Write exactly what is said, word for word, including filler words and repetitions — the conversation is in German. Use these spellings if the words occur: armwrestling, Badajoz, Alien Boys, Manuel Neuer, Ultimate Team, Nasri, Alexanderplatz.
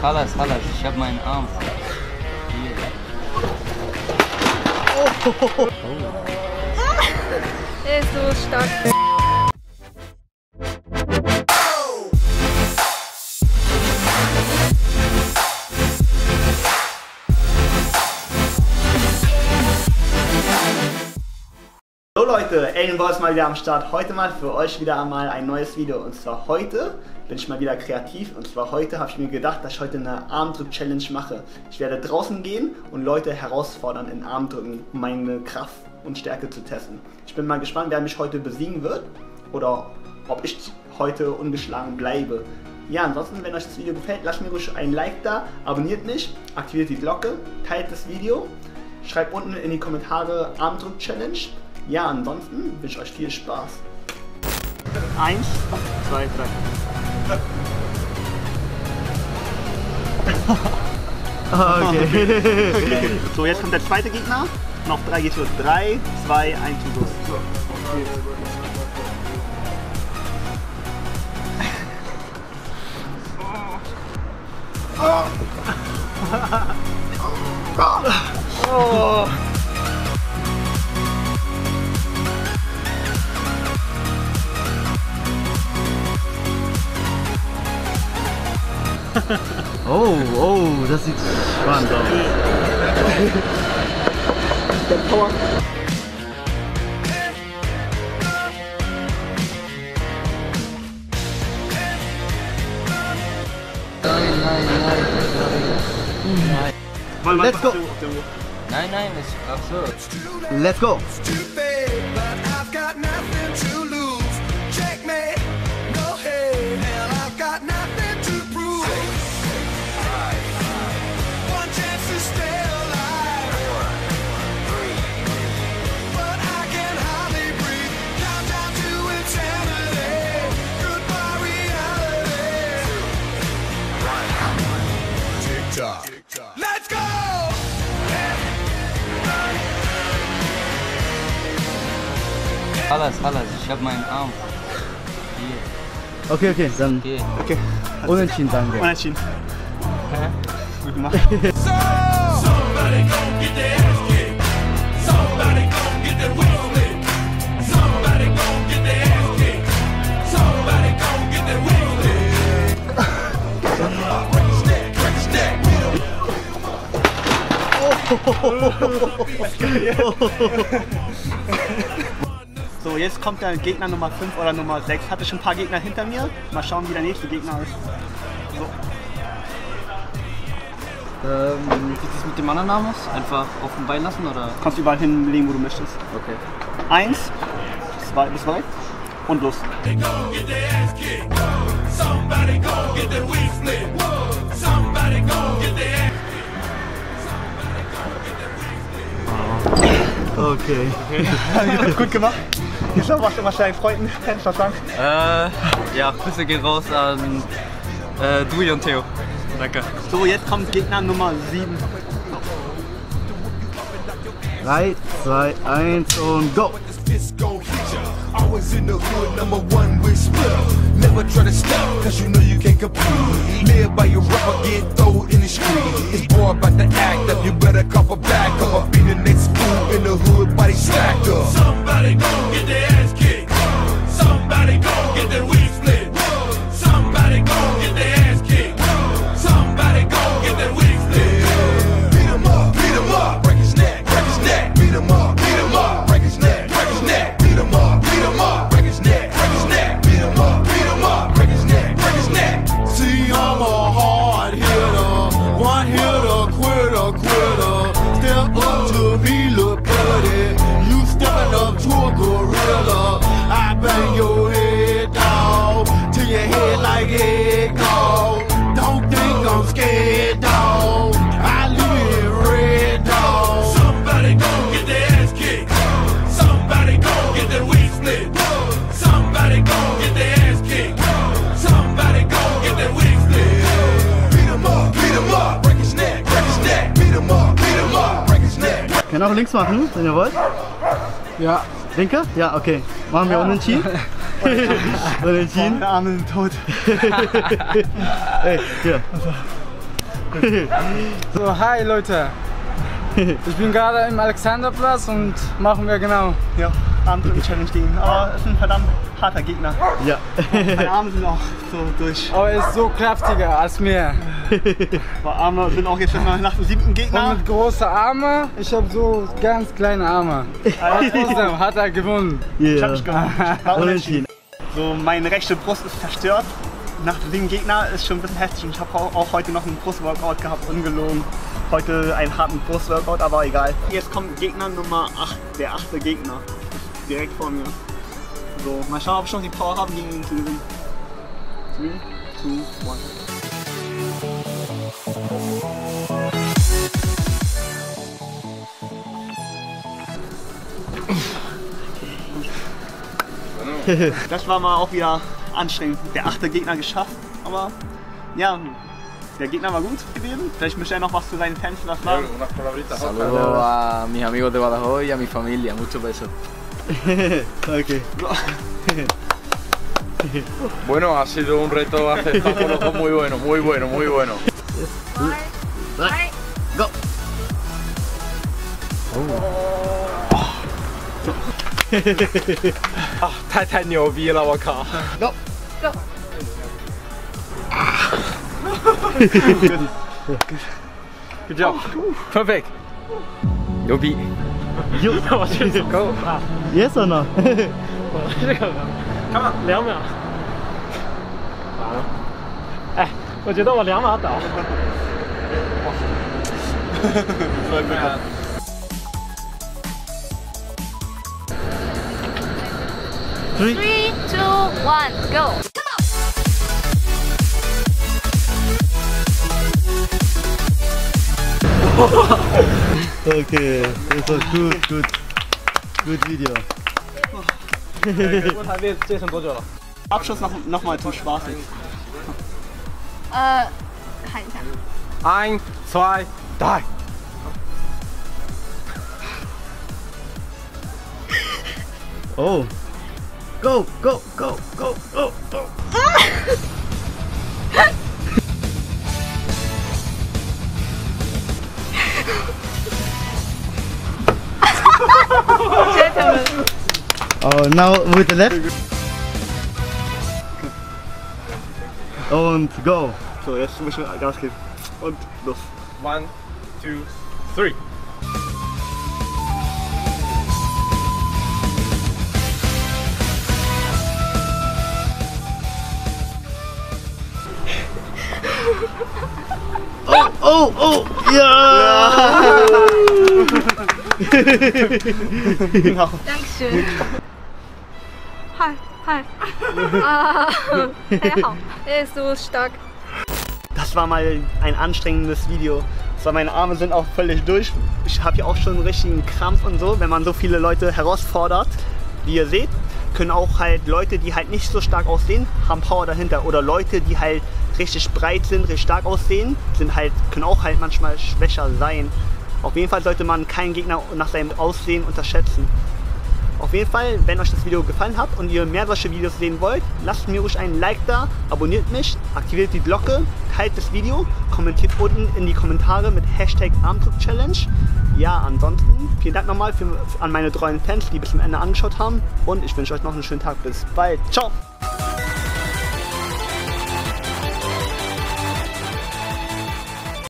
Halas, Halas, ich hab meinen Arm. Hier. Oh. Oh. Der ist so stark. Leute, Alien Boys mal wieder am Start. Heute mal für euch wieder einmal ein neues Video. Und zwar heute bin ich mal wieder kreativ. Und zwar heute habe ich mir gedacht, dass ich heute eine Armdrück-Challenge mache. Ich werde draußen gehen und Leute herausfordern in Armdrücken, um meine Kraft und Stärke zu testen. Ich bin mal gespannt, wer mich heute besiegen wird oder ob ich heute ungeschlagen bleibe. Ja, ansonsten, wenn euch das Video gefällt, lasst mir ruhig ein Like da, abonniert mich, aktiviert die Glocke, teilt das Video, schreibt unten in die Kommentare Armdrück-Challenge. Ja, ansonsten wünsche ich euch viel Spaß. Eins, zwei, drei. Okay. Okay. So, jetzt kommt der zweite Gegner. Noch drei geht's los. Drei, zwei, eins und los. Oh. Oh, oh, das sieht spannend aus. Der Power. Nein, nein, nein, nein. Nein. Let's go. Nein, nein, ist absurd. Let's go. Let's go! Halas, Halas, ich hab meinen Arm. Hier. Okay, okay, dann. Okay. Okay. Unentschieden, danke. Unentschieden. Okay. Gut gemacht. So, jetzt kommt der Gegner Nummer fünf oder Nummer sechs. Ich hatte schon ein paar Gegner hinter mir. Mal schauen, wie der nächste Gegner ist. So. Ähm, wie sieht es mit dem anderen Namen aus? Einfach auf dem Bein lassen oder? Kannst du überall hinlegen, wo du möchtest. Okay. Eins, zwei, bis zwei und los. Okay. Okay. Gut gemacht. Ich glaube, machst du immer deinen Freunden. Was sagen? Äh, ja, Grüße gehen raus an äh, Dui und Theo. Danke. So, jetzt kommt Gegner Nummer sieben. drei, zwei, eins und go! Kann auch links machen, wenn ihr wollt. Ja. Linke? Ja, okay. Machen wir ja. Unentschieden. Unentschieden. Meine Arme sind tot. Ey, hier. So, hi Leute. Ich bin gerade im Alexanderplatz und machen wir genau. Ja, Abend-Challenge gegen. Aber es ist ein verdammt harter Gegner. Ja. Meine Arme sind auch so durch. Aber er ist so kräftiger als mir. Meine Arme sind auch jetzt schon nach dem siebten Gegner. Und mit großen Armen. Ich habe so ganz kleine Arme. Aber trotzdem hat er gewonnen. Yeah. Ich habe nicht gewonnen. So, meine rechte Brust ist zerstört. Nach dem Gegner ist schon ein bisschen heftig und ich habe auch heute noch einen Brustworkout gehabt, ungelogen. Heute einen harten Brustworkout, aber egal. Jetzt kommt Gegner Nummer acht, der achte Gegner. Direkt vor mir. So, mal schauen, ob ich noch die Power habe, gegen ihn zu gewinnen. three, two, one. Das war mal auch wieder anstrengend. Der achte Gegner geschafft, aber ja, der Gegner war gut gewesen. Vielleicht möchte er noch was für seine Fans was sagen. Saludos a mis amigos de Badajoz y a mi familia. Muchos besos. Okay. Bueno, ha sido un reto aceptable, muy bueno, muy bueno, muy bueno. Go. Ah, 太太牛逼了，我靠 ！No， go。啊 ，good job，perfect， 牛逼。You， 我去 ，go。Yes or no？ 我这个，干嘛？两秒。完了。哎，我觉得我两秒倒。Three, two, one, go! Come on! Okay, it's a good, good, good video. Abschluss noch, noch mal zum Spaß. Äh, eins, zwei, drei. Oh. Go, go, go, go, go, go! Oh, now with the left. Und go! So, jetzt müssen wir Gas geben. Und los. One, two, three. Oh, oh, oh, ja! Genau. Dankeschön. Hi, hi. Äh, ja, er ist so stark. Das war mal ein anstrengendes Video. Zwar meine Arme sind auch völlig durch. Ich habe ja auch schon einen richtigen Krampf und so, wenn man so viele Leute herausfordert, wie ihr seht. Können auch halt Leute, die halt nicht so stark aussehen, haben Power dahinter. Oder Leute, die halt richtig breit sind, richtig stark aussehen, sind halt, können auch halt manchmal schwächer sein. Auf jeden Fall sollte man keinen Gegner nach seinem Aussehen unterschätzen. Auf jeden Fall, wenn euch das Video gefallen hat und ihr mehr solche Videos sehen wollt, lasst mir ruhig einen Like da, abonniert mich, aktiviert die Glocke, teilt das Video, kommentiert unten in die Kommentare mit Hashtag Armdruck-Challenge. Ja, ansonsten, vielen Dank nochmal für, an meine treuen Fans, die bis zum Ende angeschaut haben und ich wünsche euch noch einen schönen Tag. Bis bald. Ciao!